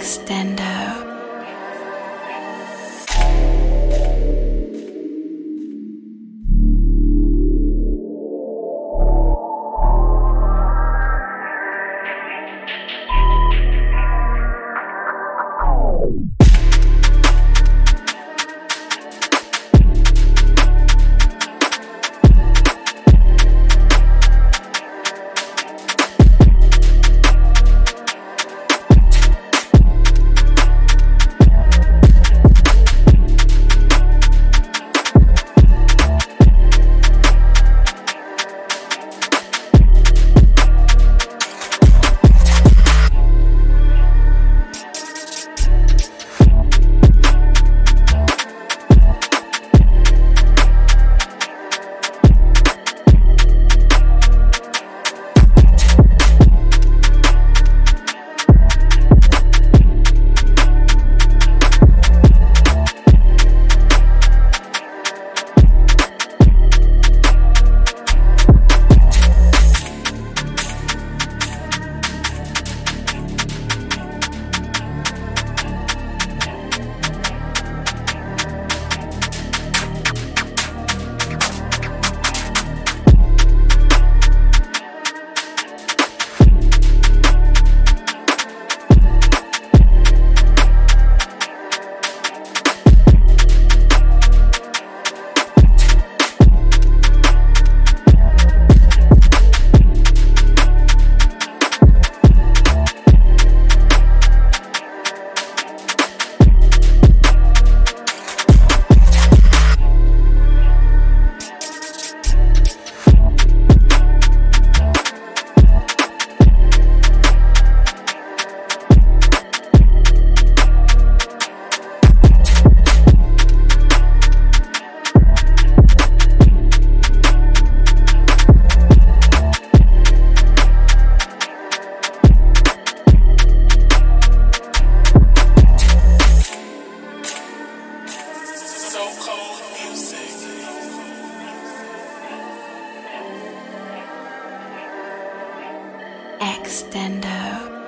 Xtendo. Xtendo.